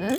Yeah.